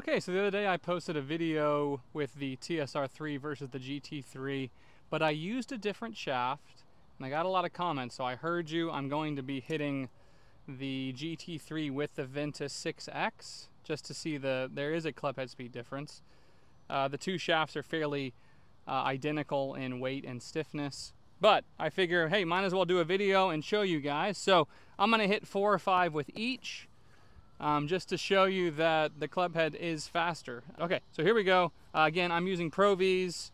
Okay, so the other day I posted a video with the TSR3 versus the GT3, but I used a different shaft and I got a lot of comments, so I heard you. I'm going to be hitting the GT3 with the Ventus 6X just to see there is a club head speed difference. The two shafts are fairly identical in weight and stiffness, but I figure, hey, might as well do a video and show you guys. So I'm gonna hit 4 or 5 with each. Just to show you that the club head is faster. Okay, so here we go. Again, I'm using Pro-Vs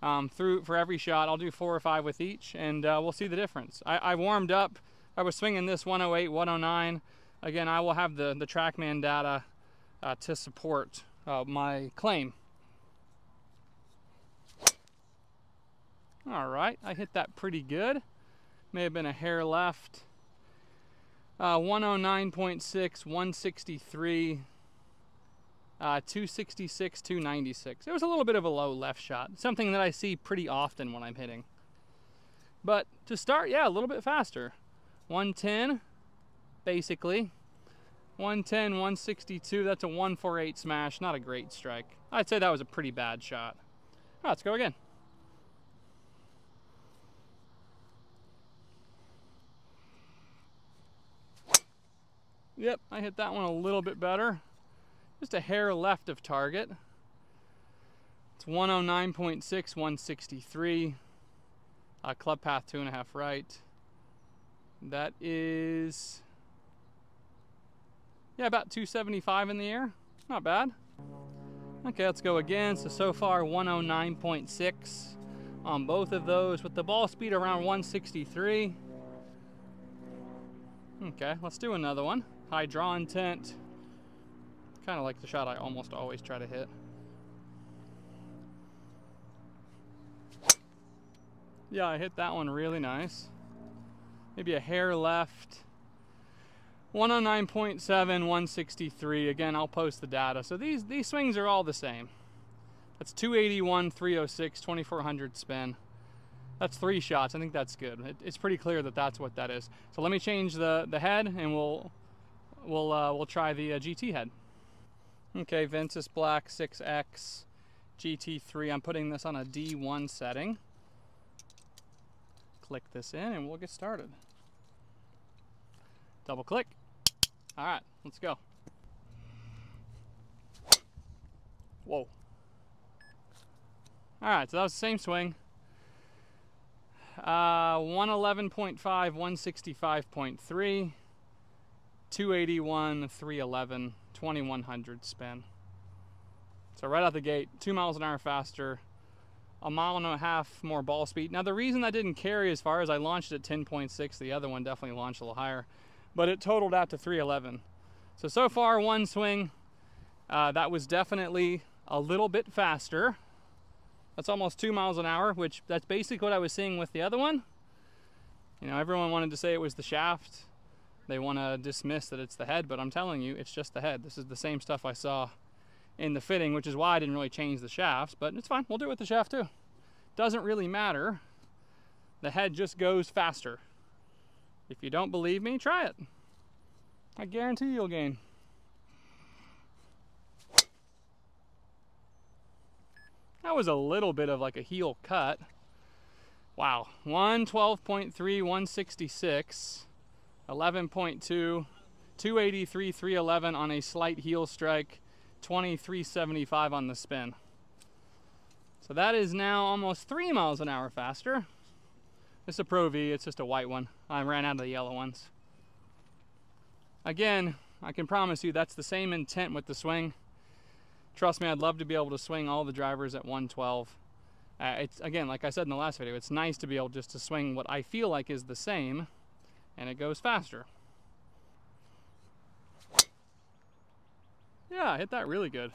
for every shot. I'll do 4 or 5 with each, and we'll see the difference. I warmed up. I was swinging this 108, 109. Again, I will have the TrackMan data to support my claim. All right, I hit that pretty good. May have been a hair left. 109.6, 163, 266, 296. It was a little bit of a low left shot, something that I see pretty often when I'm hitting. But to start, yeah, a little bit faster. 110, basically. 110, 162, that's a 148 smash, not a great strike. I'd say that was a pretty bad shot. All right, let's go again. Yep, I hit that one a little bit better. Just a hair left of target. It's 109.6, 163. Club path 2.5 right. That is, yeah, about 275 in the air. Not bad. Okay, let's go again. So far 109.6 on both of those with the ball speed around 163. Okay, let's do another one. High draw intent, kind of like the shot I almost always try to hit. Yeah, I hit that one really nice. Maybe a hair left. 109.7, 163. Again, I'll post the data. So these swings are all the same. That's 281, 306, 2400 spin. That's 3 shots. I think that's good. It's pretty clear that that's what that is. So let me change the head, and we'll try the GT head. Okay, Ventus Black 6X GT3. I'm putting this on a D1 setting. Click this in, and we'll get started. Double click. All right, let's go. Whoa. All right, so that was the same swing. 111.5, 165.3, 281, 311, 2100 spin. So right out the gate, 2 miles an hour faster, 1.5 miles more ball speed. Now the reason that didn't carry as far is I launched at 10.6, the other one definitely launched a little higher, but it totaled out to 311. So far one swing, that was definitely a little bit faster. That's almost 2 miles an hour, which that's basically what I was seeing with the other one. You know, everyone wanted to say it was the shaft. They want to dismiss that it's the head, but I'm telling you, it's just the head. This is the same stuff I saw in the fitting, which is why I didn't really change the shafts, but it's fine. We'll do it with the shaft too. Doesn't really matter. The head just goes faster. If you don't believe me, try it. I guarantee you'll gain. That was a little bit of like a heel cut. Wow, 112.3, 166, 11.2, 283, 311 on a slight heel strike, 2375 on the spin. So that is now almost 3 miles an hour faster. It's a Pro-V, it's just a white one. I ran out of the yellow ones. Again, I can promise you that's the same intent with the swing. Trust me, I'd love to be able to swing all the drivers at 112. It's, again, like I said in the last video, it's nice to be able just to swing what I feel like is the same, and it goes faster. Yeah, I hit that really good.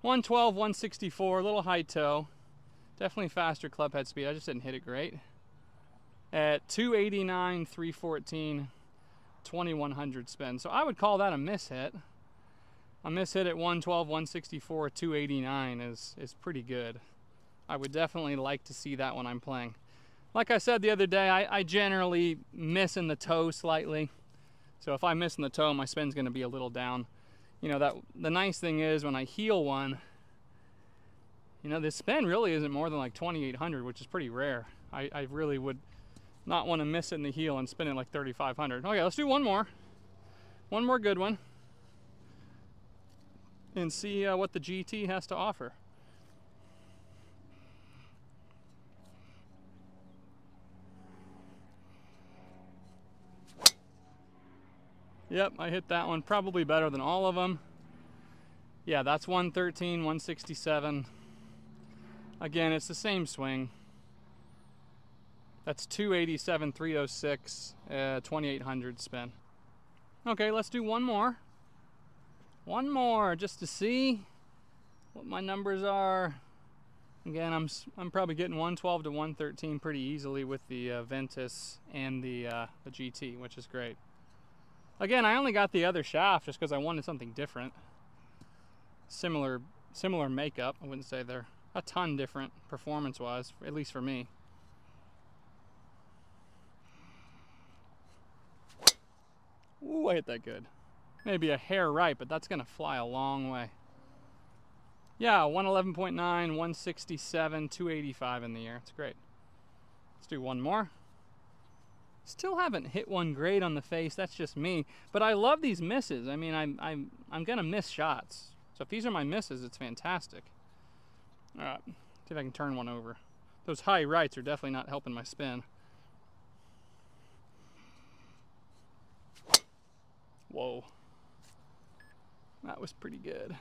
112, 164, a little high toe. Definitely faster club head speed. I just didn't hit it great. At 289, 314. 2100 spin. So I would call that a miss hit. A miss hit at 112, 164, 289 is pretty good. I would definitely like to see that when I'm playing. Like I said the other day, I generally miss in the toe slightly. So if I miss in the toe, my spin's going to be a little down. You know, that the nice thing is when I heel one, you know, this spin really isn't more than like 2,800, which is pretty rare. I really would not want to miss it in the heel and spin it like 3,500. Okay, let's do one more good one, and see what the GT has to offer. Yep, I hit that one probably better than all of them. Yeah, that's 113, 167. Again, it's the same swing. That's 287, 306, 2800 spin. Okay, let's do one more. One more, just to see what my numbers are. Again, I'm probably getting 112 to 113 pretty easily with the Ventus and the GT, which is great. Again, I only got the other shaft just because I wanted something different. Similar makeup. I wouldn't say they're a ton different performance-wise, at least for me. Ooh, I hit that good. Maybe a hair right, but that's going to fly a long way. Yeah, 111.9, 167, 285 in the air. It's great. Let's do one more. Still haven't hit one great on the face. That's just me, but I love these misses. I mean, I'm gonna miss shots, so if these are my misses, it's fantastic. All right, see if I can turn one over. Those high rights are definitely not helping my spin. Whoa, that was pretty good.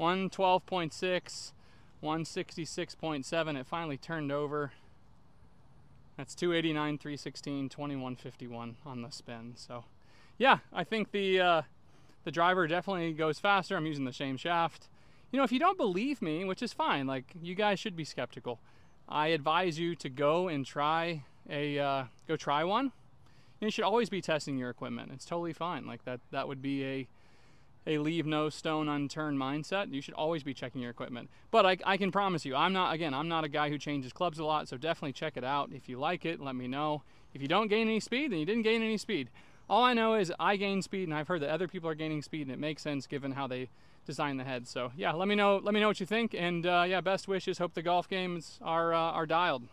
112.6, 166.7. It finally turned over. That's 289, 316, 2151 on the spin. So yeah, I think the driver definitely goes faster. I'm using the same shaft. You know, if you don't believe me, which is fine, like you guys should be skeptical, I advise you to go and try a, go try one. You should always be testing your equipment. It's totally fine. Like that would be a leave no stone unturned mindset. You should always be checking your equipment. But I can promise you, I'm not a guy who changes clubs a lot, so definitely check it out. If you like it, let me know. If you don't gain any speed, then you didn't gain any speed. All I know is I gain speed, and I've heard that other people are gaining speed, and it makes sense given how they design the head. So yeah, let me know what you think, and yeah, best wishes. Hope the golf games are dialed.